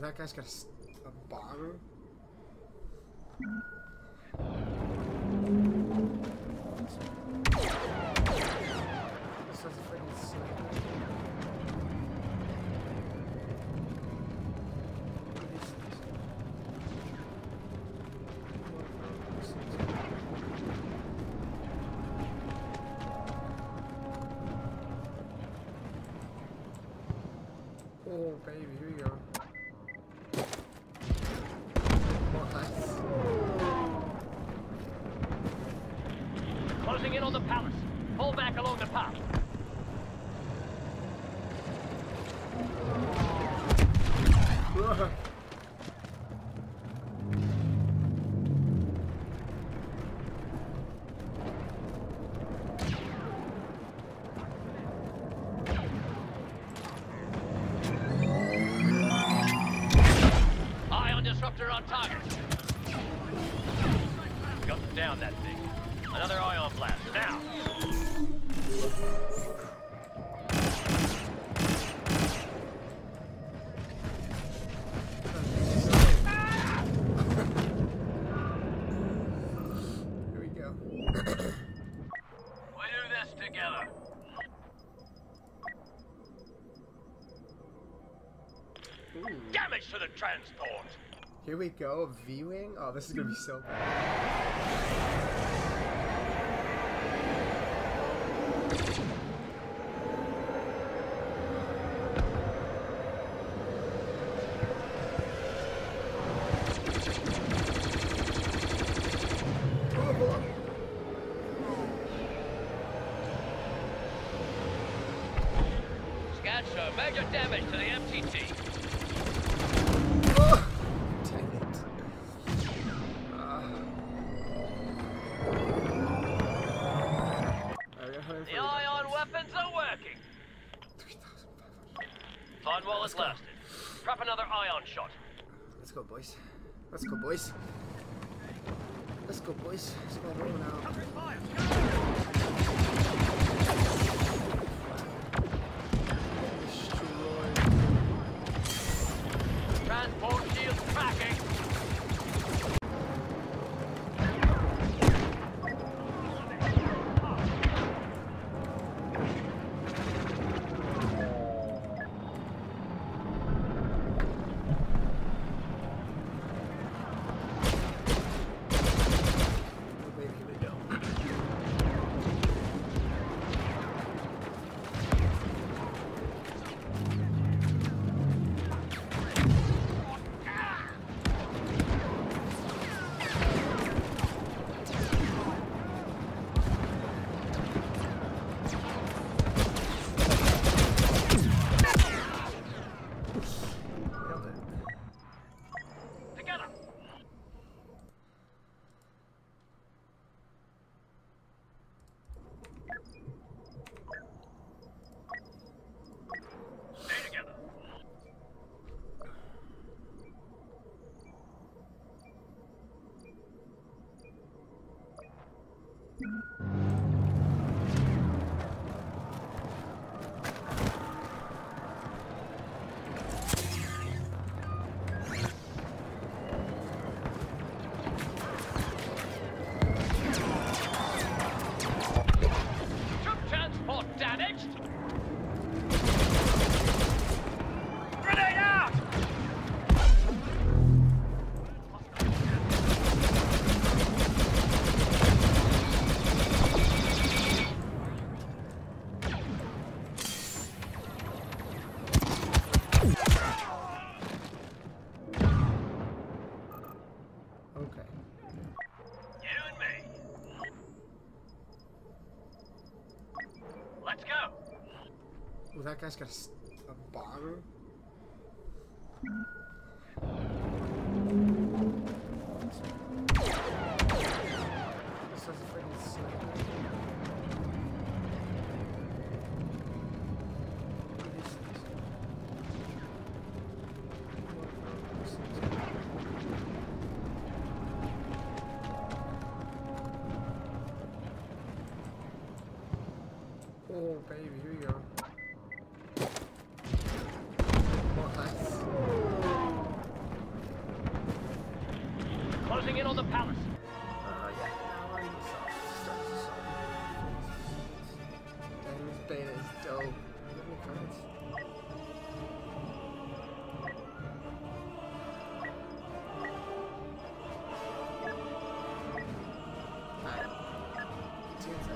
That guy's got a bomb. Oh, baby, here we go. Closing in on the palace. Pull back along the path. Eye on disruptor on target. Got them down, that thing. Another oil blast, now! Here we go. We'll do this together. Ooh. Damage to the transport! Here we go, V-wing? Oh, this is gonna be so bad. Show major damage to the MTT. Oh, dang it. The ion weapons are working. 3,500. Fine while it lasted. Prep another ion shot. Let's go, boys. Let's go, boys. Let's go, boys. Let's go roll now. Transport shield cracking. Let's go. Ooh, that guy's got a bomb. This is freaking sick. Oh, baby, here we go. Closing in on the palace. Yeah. Dang, this beta is dope. Alright. 2 seconds.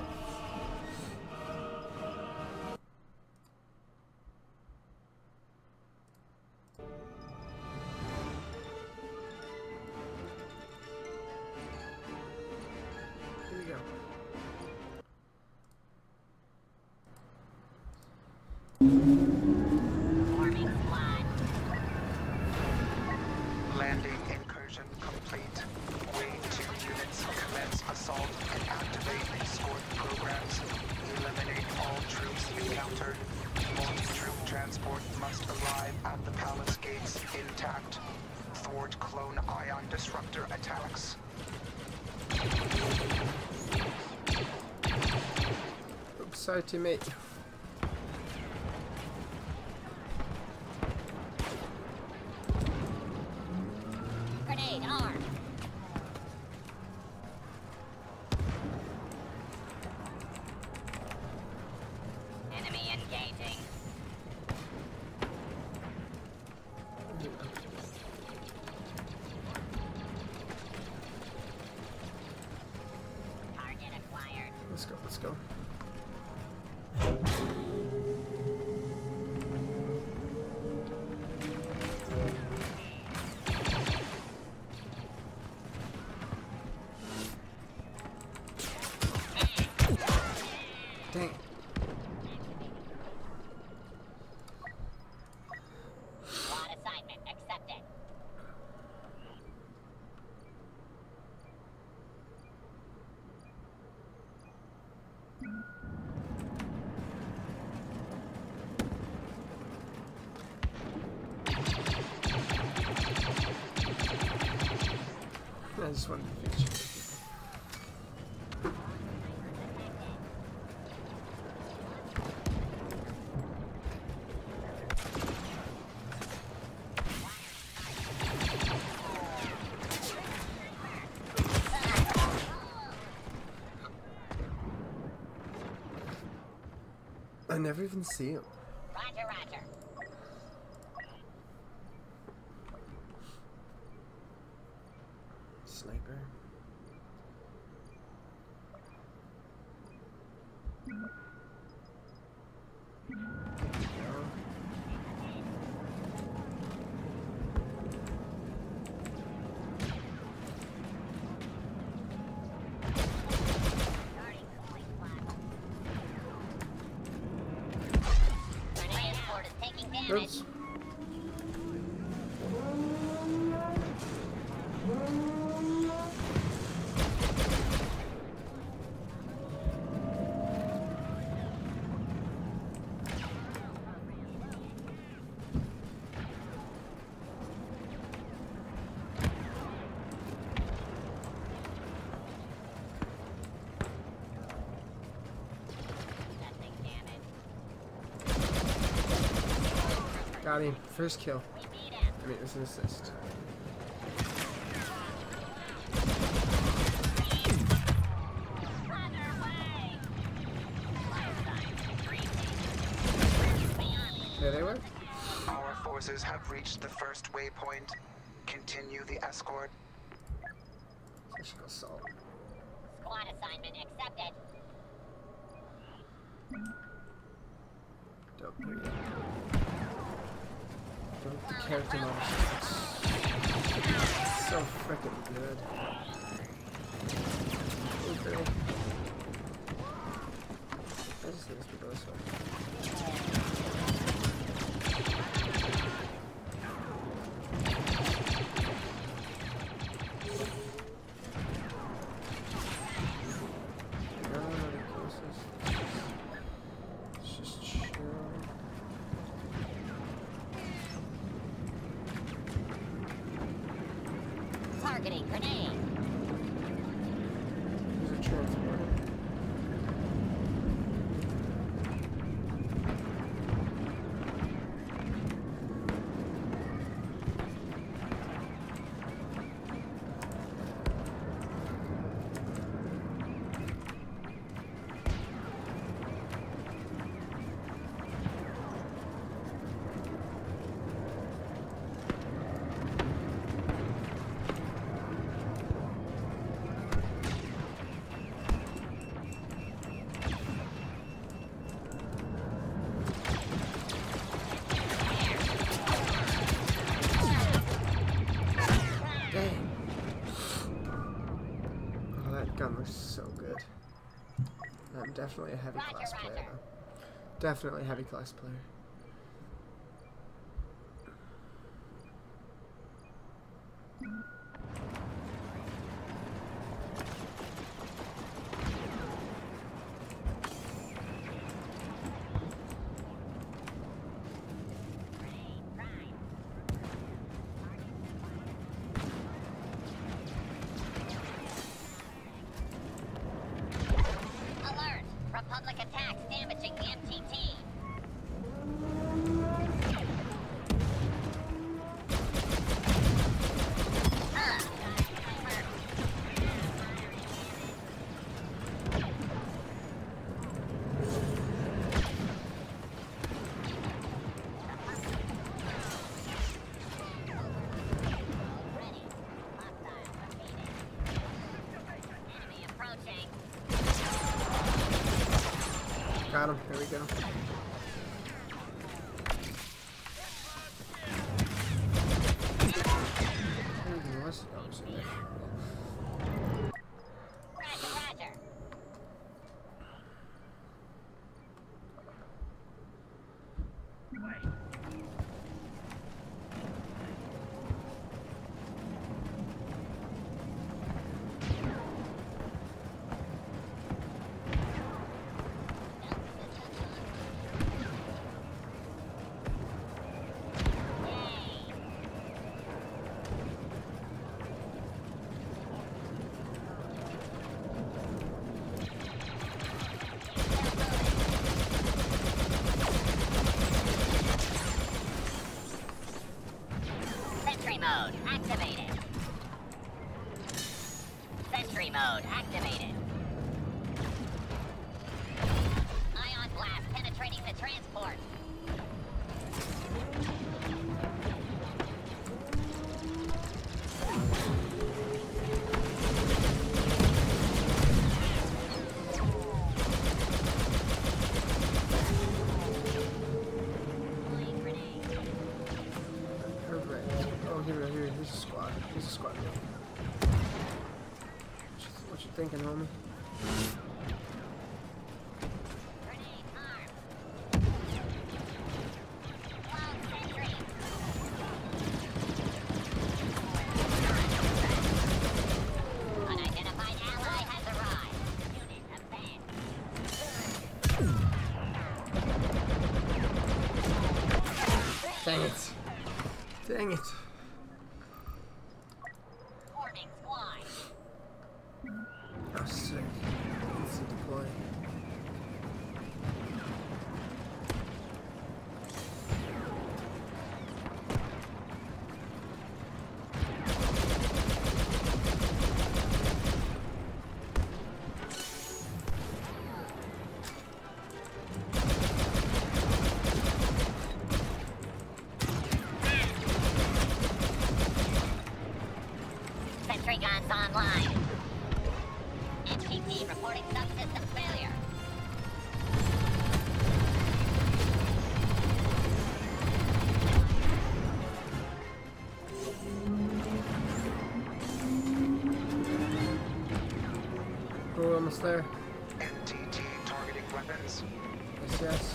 Landing incursion complete. Wing 2 units, commence assault and activate escort programs. Eliminate all troops encountered. Multi-troop transport must arrive at the palace gates intact. Thwart clone ion disruptor attacks. Oops, sorry teammate. Let's go. Dang. I just wanted to fix you. I never even see him. Roger. Sniper. Oops. Got him. First kill. I mean, it was an assist. There they were. Our forces have reached the first waypoint. Continue the escort. Special assault. Squad assignment accepted. Dope. The character model. So freaking good. Okay. I just think it's the best one. Definitely a heavy class player, though. Definitely a heavy class player. Got him. There we go. Thinking, homie. Dang it. Dang it. Guns online. NTP reporting subsystem failure. We're almost there. NTT targeting weapons. Yes, yes.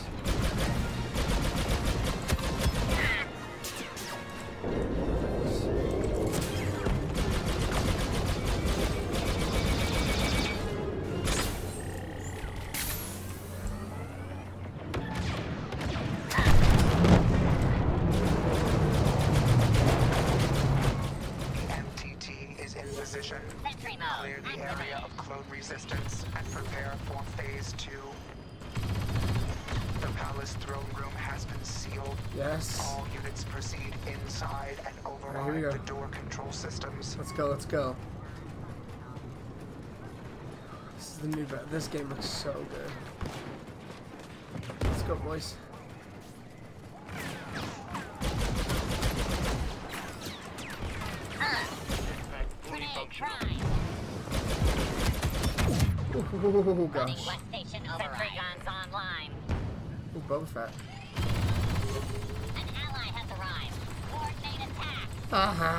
resistance and prepare for phase 2. The palace throne room has been sealed. Yes. All units proceed inside and override the door control systems. Let's go, let's go. This is the new bat. This game looks so good. Let's go, boys. Oh gosh. Oh, Boba Fett. An ally has arrived. Coordinate attack. Aha!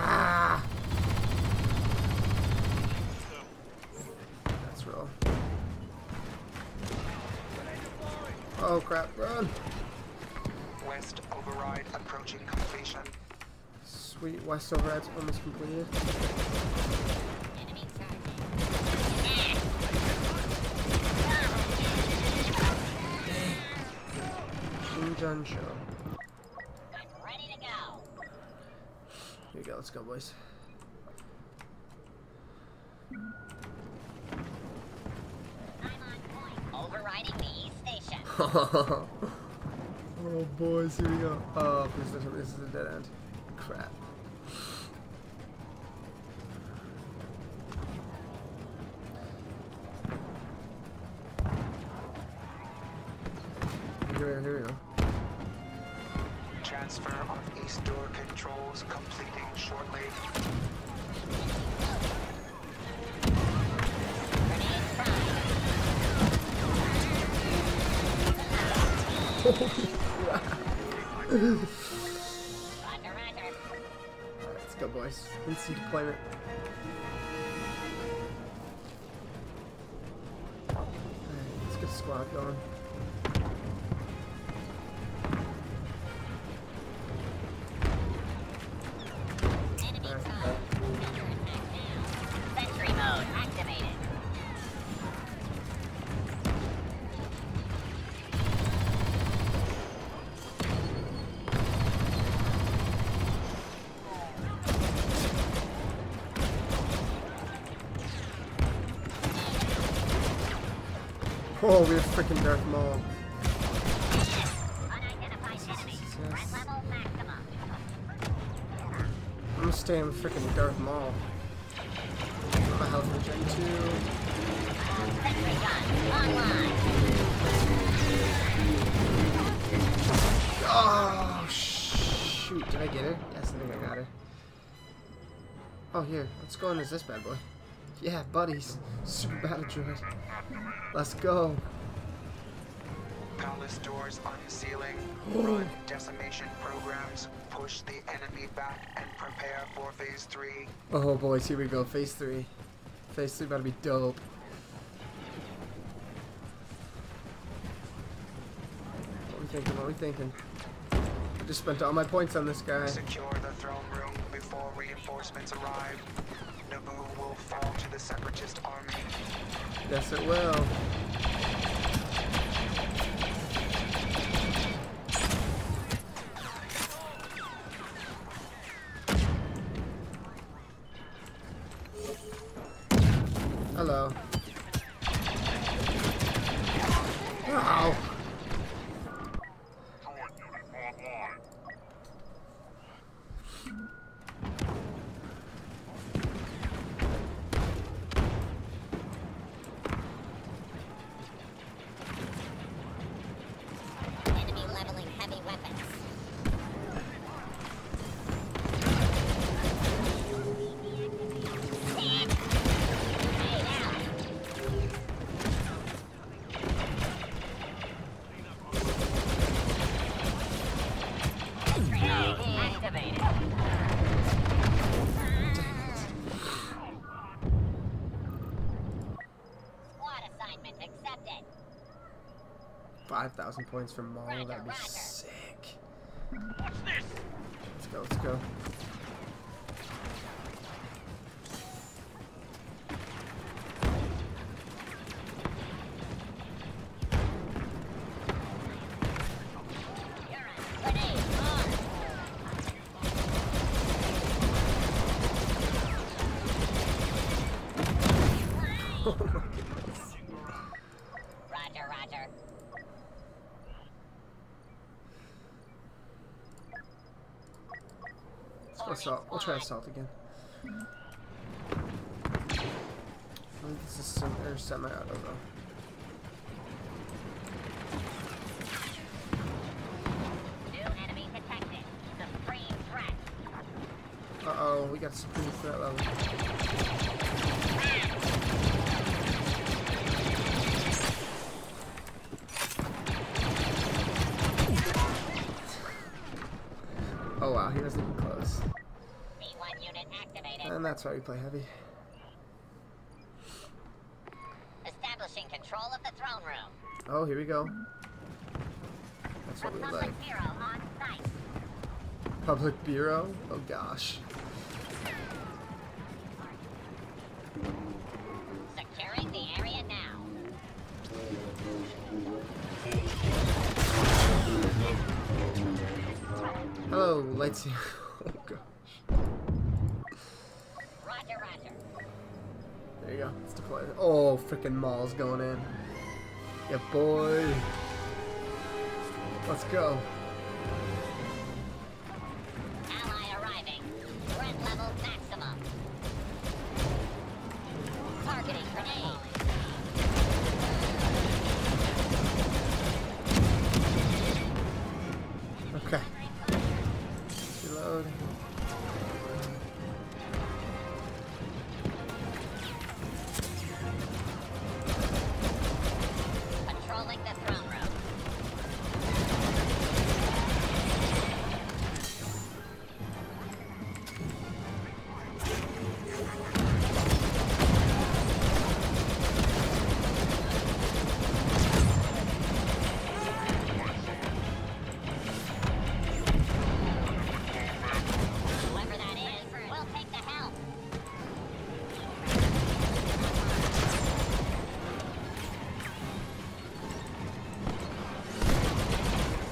That's real. Oh crap! Run. West override approaching completion. Sweet, West override's almost completed. Done show. I'm ready to go. Here you go, let's go, boys. I'm on point. Overriding the east station. Oh boys, here we go. Oh, this is a dead end. Crap. Here we go, here we go. Transfer of east door controls completing shortly. Roger, roger. Alright, let's go, boys. Instant deployment. Alright, let's get the squad going. Oh, we have freaking Darth Maul. Unidentified enemy. Threat level maximum. I'm gonna stay in freaking Darth Maul. My health regen 2. Sentry gun online. Oh shoot! Did I get it? Yes, I think I got it. Oh here, let's go and use this bad boy. Yeah, buddies. Super battle droid. Let's go. Palace doors unsealing. Run decimation programs. Push the enemy back and prepare for phase 3. Oh boys, here we go. Phase 3. Phase 3 about to be dope. What are we thinking? What are we thinking? I just spent all my points on this guy. Secure the throne room before reinforcements arrive. Naboo will fall to the Separatist army. Yes, it will. Hello. Ow. Accepted. 5,000 points for Maul, that'd be roger. Sick. What's this? Let's go, let's go. Oh my god. clear, Roger. Assault. We'll try assault again. I think this is some or semi-auto though. Uh-oh, we got supreme threat level. Oh wow, he wasn't even close. V1 unit activated. And that's why we play heavy. Establishing control of the throne room. Oh, here we go. That's what we like. Public Bureau on site. Public Bureau? Oh gosh. Securing the area now. Hello, lights here. Oh gosh. Roger, roger. There you go. Let's deploy it. Oh, frickin' Maul's going in. Yeah, boy. Let's go.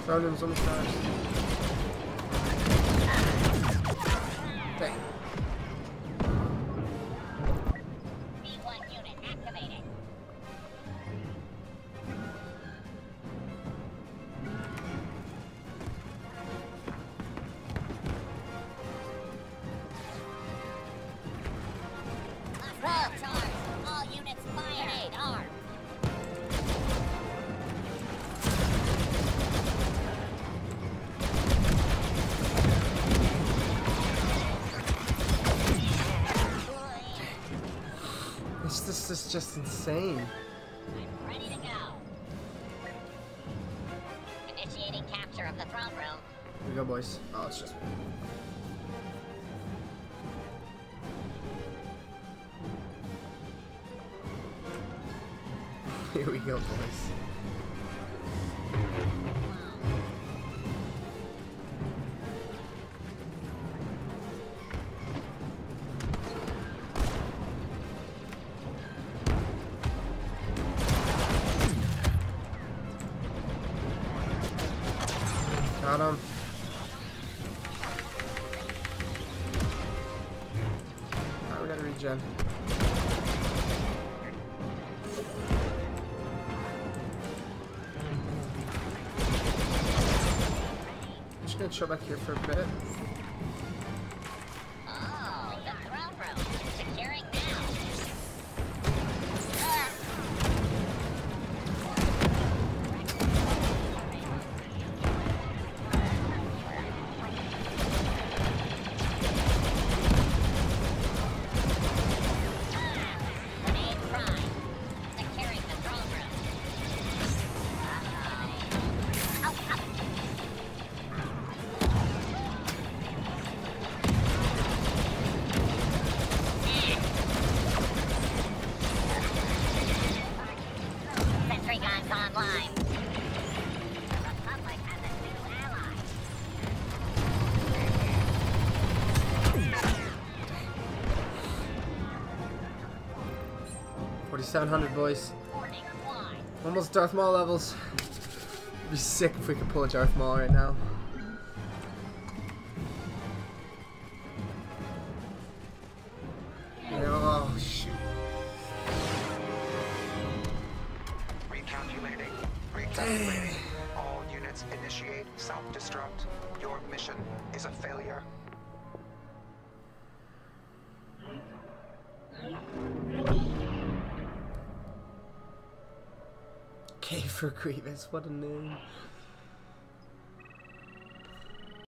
Problems on the stars. Dang. V1 unit activated. Well charged. All units fire and aid armed. This is just insane. I'm ready to go. Initiating capture of the throne room. Here we go, boys. Oh, it's just me. Here we go, boys. Got him. Alright, we gotta regen. I'm just gonna chill back here for a bit. $700 boys. Almost Darth Maul levels. It'd be sick if we could pull a Darth Maul right now. Oh shoot. Recalculating. Ready. All units initiate self-destruct. Your mission is a failure. K for Grievous, what a name.